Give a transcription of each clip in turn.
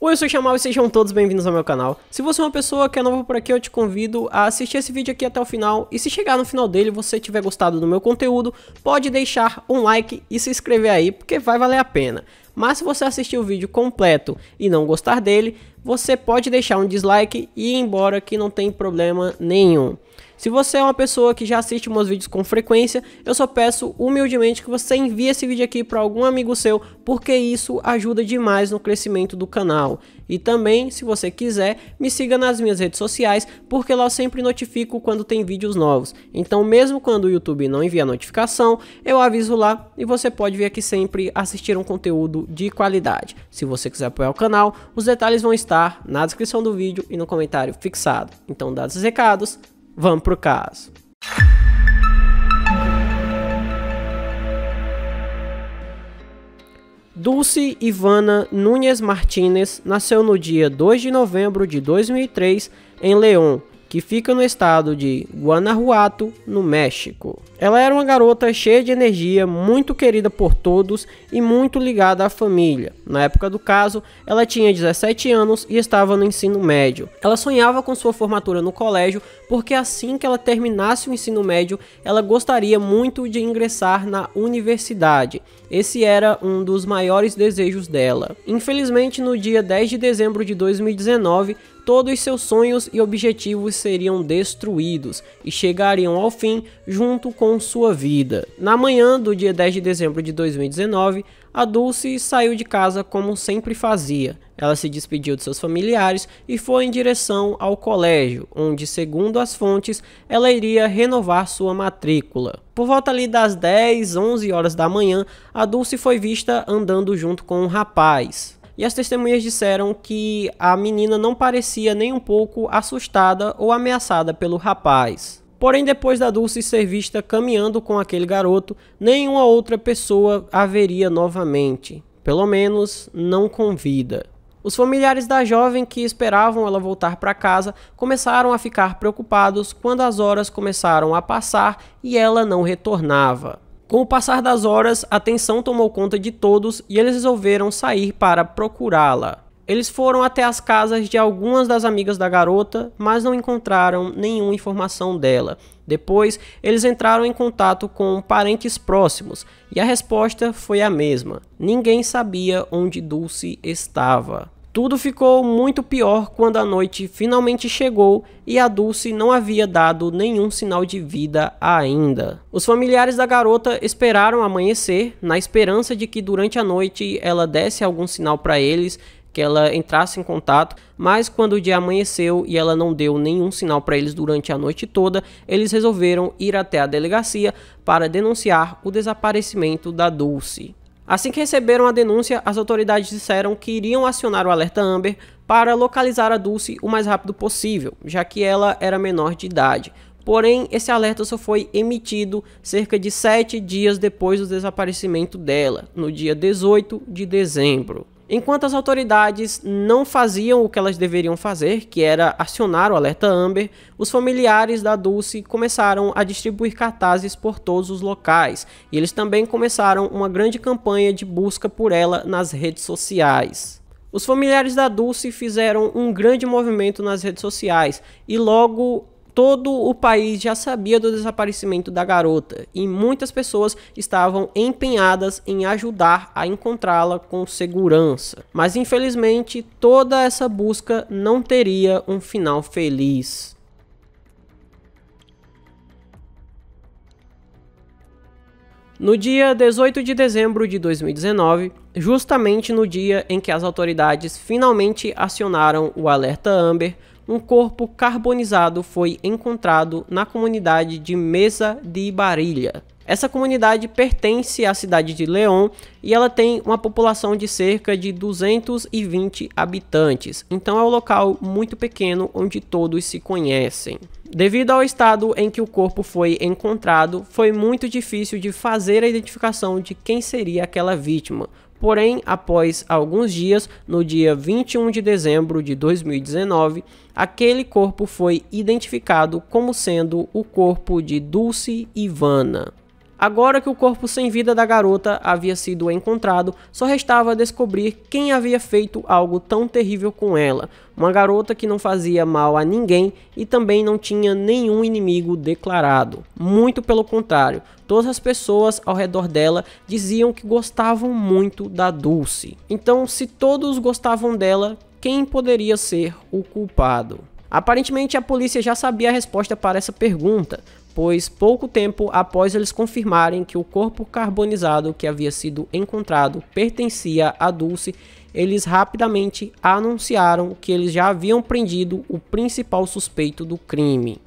Oi, eu sou o Xamau e sejam todos bem-vindos ao meu canal. Se você é uma pessoa que é nova por aqui, eu te convido a assistir esse vídeo aqui até o final. E se chegar no final dele, você tiver gostado do meu conteúdo, pode deixar um like e se inscrever aí, porque vai valer a pena. Mas se você assistir o vídeo completo e não gostar dele, você pode deixar um dislike e ir embora, que não tem problema nenhum. Se você é uma pessoa que já assiste meus vídeos com frequência, eu só peço humildemente que você envie esse vídeo aqui para algum amigo seu, porque isso ajuda demais no crescimento do canal. E também, se você quiser, me siga nas minhas redes sociais, porque lá eu sempre notifico quando tem vídeos novos. Então, mesmo quando o YouTube não envia notificação, eu aviso lá e você pode vir aqui sempre assistir um conteúdo de qualidade. Se você quiser apoiar o canal, os detalhes vão estar na descrição do vídeo e no comentário fixado. Então, dados os recados, vamos pro caso. Dulce Ivana Núñez Martínez nasceu no dia 2 de novembro de 2003 em León, que fica no estado de Guanajuato, no México. Ela era uma garota cheia de energia, muito querida por todos e muito ligada à família. Na época do caso, ela tinha 17 anos e estava no ensino médio. Ela sonhava com sua formatura no colégio, porque assim que ela terminasse o ensino médio, ela gostaria muito de ingressar na universidade. Esse era um dos maiores desejos dela. Infelizmente, no dia 10 de dezembro de 2019, todos seus sonhos e objetivos seriam destruídos e chegariam ao fim junto com sua vida. Na manhã do dia 10 de dezembro de 2019, a Dulce saiu de casa como sempre fazia. Ela se despediu de seus familiares e foi em direção ao colégio, onde, segundo as fontes, ela iria renovar sua matrícula. Por volta ali das 10, 11 horas da manhã, a Dulce foi vista andando junto com um rapaz. E as testemunhas disseram que a menina não parecia nem um pouco assustada ou ameaçada pelo rapaz. Porém, depois da Dulce ser vista caminhando com aquele garoto, nenhuma outra pessoa a veria novamente. Pelo menos, não com vida. Os familiares da jovem, que esperavam ela voltar para casa, começaram a ficar preocupados quando as horas começaram a passar e ela não retornava. Com o passar das horas, a tensão tomou conta de todos e eles resolveram sair para procurá-la. Eles foram até as casas de algumas das amigas da garota, mas não encontraram nenhuma informação dela. Depois, eles entraram em contato com parentes próximos e a resposta foi a mesma. Ninguém sabia onde Dulce estava. Tudo ficou muito pior quando a noite finalmente chegou e a Dulce não havia dado nenhum sinal de vida ainda. Os familiares da garota esperaram amanhecer, na esperança de que durante a noite ela desse algum sinal para eles, que ela entrasse em contato, mas quando o dia amanheceu e ela não deu nenhum sinal para eles durante a noite toda, eles resolveram ir até a delegacia para denunciar o desaparecimento da Dulce. Assim que receberam a denúncia, as autoridades disseram que iriam acionar o alerta Amber para localizar a Dulce o mais rápido possível, já que ela era menor de idade. Porém, esse alerta só foi emitido cerca de 7 dias depois do desaparecimento dela, no dia 18 de dezembro. Enquanto as autoridades não faziam o que elas deveriam fazer, que era acionar o alerta Amber, os familiares da Dulce começaram a distribuir cartazes por todos os locais, e eles também começaram uma grande campanha de busca por ela nas redes sociais. Os familiares da Dulce fizeram um grande movimento nas redes sociais, e logo todo o país já sabia do desaparecimento da garota e muitas pessoas estavam empenhadas em ajudar a encontrá-la com segurança. Mas infelizmente toda essa busca não teria um final feliz. No dia 18 de dezembro de 2019, justamente no dia em que as autoridades finalmente acionaram o alerta Amber, um corpo carbonizado foi encontrado na comunidade de Mesa de Barilha. Essa comunidade pertence à cidade de León e ela tem uma população de cerca de 220 habitantes. Então é um local muito pequeno onde todos se conhecem. Devido ao estado em que o corpo foi encontrado, foi muito difícil de fazer a identificação de quem seria aquela vítima. Porém, após alguns dias, no dia 21 de dezembro de 2019, aquele corpo foi identificado como sendo o corpo de Dulce Ivana. Agora que o corpo sem vida da garota havia sido encontrado, só restava descobrir quem havia feito algo tão terrível com ela. Uma garota que não fazia mal a ninguém e também não tinha nenhum inimigo declarado. Muito pelo contrário, todas as pessoas ao redor dela diziam que gostavam muito da Dulce. Então, se todos gostavam dela, quem poderia ser o culpado? Aparentemente, a polícia já sabia a resposta para essa pergunta, pois pouco tempo após eles confirmarem que o corpo carbonizado que havia sido encontrado pertencia a Dulce, eles rapidamente anunciaram que eles já haviam prendido o principal suspeito do crime.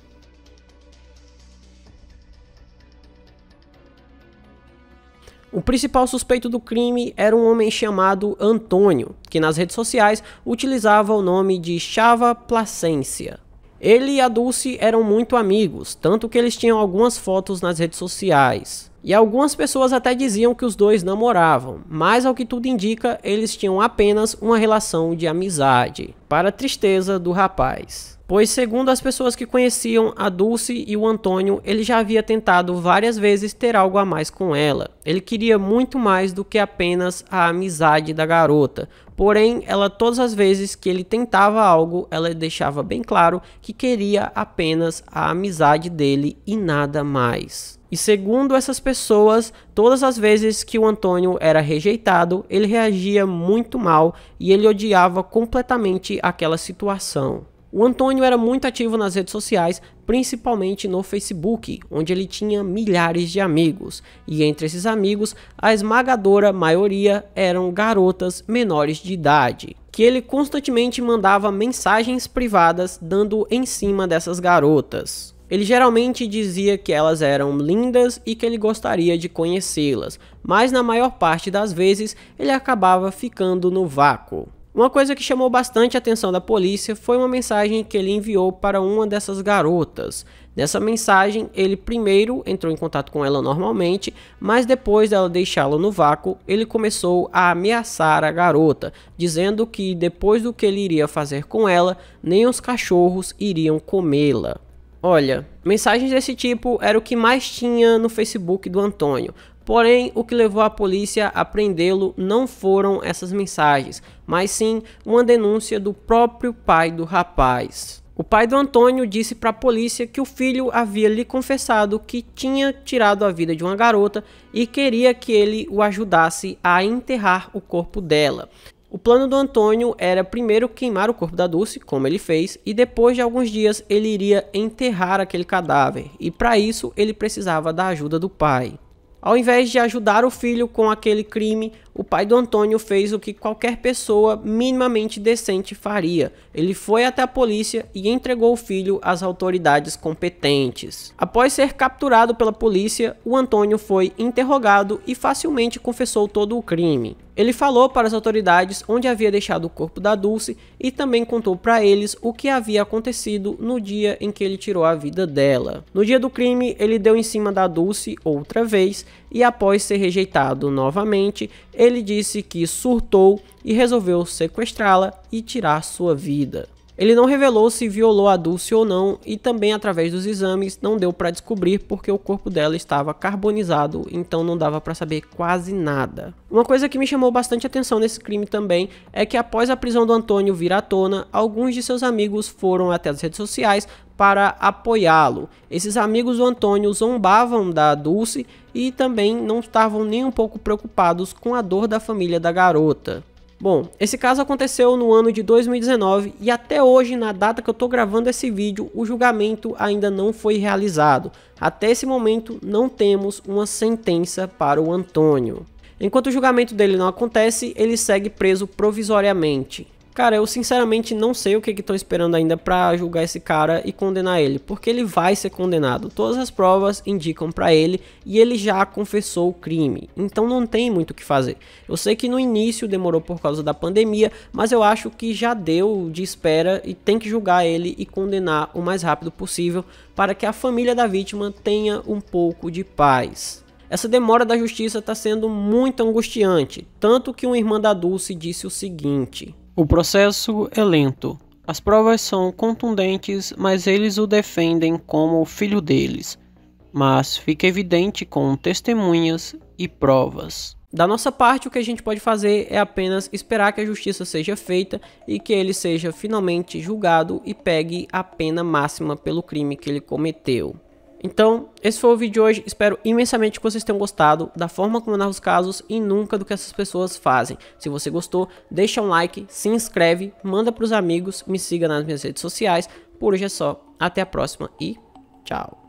O principal suspeito do crime era um homem chamado Antônio, que nas redes sociais utilizava o nome de Chava Placência. Ele e a Dulce eram muito amigos, tanto que eles tinham algumas fotos nas redes sociais. E algumas pessoas até diziam que os dois namoravam, mas ao que tudo indica, eles tinham apenas uma relação de amizade, para a tristeza do rapaz. Pois segundo as pessoas que conheciam a Dulce e o Antônio, ele já havia tentado várias vezes ter algo a mais com ela. Ele queria muito mais do que apenas a amizade da garota. Porém, ela todas as vezes que ele tentava algo, ela deixava bem claro que queria apenas a amizade dele e nada mais. E segundo essas pessoas, todas as vezes que o Antônio era rejeitado, ele reagia muito mal e ele odiava completamente aquela situação. O Antônio era muito ativo nas redes sociais, principalmente no Facebook, onde ele tinha milhares de amigos. E entre esses amigos, a esmagadora maioria eram garotas menores de idade, que ele constantemente mandava mensagens privadas dando em cima dessas garotas. Ele geralmente dizia que elas eram lindas e que ele gostaria de conhecê-las, mas na maior parte das vezes, ele acabava ficando no vácuo. Uma coisa que chamou bastante a atenção da polícia foi uma mensagem que ele enviou para uma dessas garotas. Nessa mensagem, ele primeiro entrou em contato com ela normalmente, mas depois dela deixá-lo no vácuo, ele começou a ameaçar a garota, dizendo que depois do que ele iria fazer com ela, nem os cachorros iriam comê-la. Olha, mensagens desse tipo era o que mais tinha no Facebook do Antônio. Porém, o que levou a polícia a prendê-lo não foram essas mensagens, mas sim uma denúncia do próprio pai do rapaz. O pai do Antônio disse para a polícia que o filho havia lhe confessado que tinha tirado a vida de uma garota e queria que ele o ajudasse a enterrar o corpo dela. O plano do Antônio era primeiro queimar o corpo da Dulce, como ele fez, e depois de alguns dias ele iria enterrar aquele cadáver, e para isso ele precisava da ajuda do pai. Ao invés de ajudar o filho com aquele crime, o pai do Antônio fez o que qualquer pessoa minimamente decente faria. Ele foi até a polícia e entregou o filho às autoridades competentes. Após ser capturado pela polícia, o Antônio foi interrogado e facilmente confessou todo o crime. Ele falou para as autoridades onde havia deixado o corpo da Dulce e também contou para eles o que havia acontecido no dia em que ele tirou a vida dela. No dia do crime, ele deu em cima da Dulce outra vez e após ser rejeitado novamente, ele disse que surtou e resolveu sequestrá-la e tirar sua vida. Ele não revelou se violou a Dulce ou não e também através dos exames não deu para descobrir porque o corpo dela estava carbonizado, então não dava para saber quase nada. Uma coisa que me chamou bastante atenção nesse crime também é que após a prisão do Antônio vir à tona, alguns de seus amigos foram até as redes sociais para apoiá-lo. Esses amigos do Antônio zombavam da Dulce e também não estavam nem um pouco preocupados com a dor da família da garota. Bom, esse caso aconteceu no ano de 2019 e até hoje, na data que eu tô gravando esse vídeo, o julgamento ainda não foi realizado. Até esse momento, não temos uma sentença para o Antônio. Enquanto o julgamento dele não acontece, ele segue preso provisoriamente. Cara, eu sinceramente não sei o que estão esperando ainda pra julgar esse cara e condenar ele, porque ele vai ser condenado. Todas as provas indicam pra ele e ele já confessou o crime, então não tem muito o que fazer. Eu sei que no início demorou por causa da pandemia, mas eu acho que já deu de espera e tem que julgar ele e condenar o mais rápido possível para que a família da vítima tenha um pouco de paz. Essa demora da justiça está sendo muito angustiante, tanto que uma irmã da Dulce disse o seguinte: o processo é lento, as provas são contundentes, mas eles o defendem como o filho deles. mas fica evidente com testemunhas e provas. Da nossa parte, o que a gente pode fazer é apenas esperar que a justiça seja feita e que ele seja finalmente julgado e pegue a pena máxima pelo crime que ele cometeu. Então, esse foi o vídeo de hoje. Espero imensamente que vocês tenham gostado da forma como eu narro os casos e nunca do que essas pessoas fazem. Se você gostou, deixa um like, se inscreve, manda para os amigos, me siga nas minhas redes sociais. Por hoje é só. Até a próxima e tchau.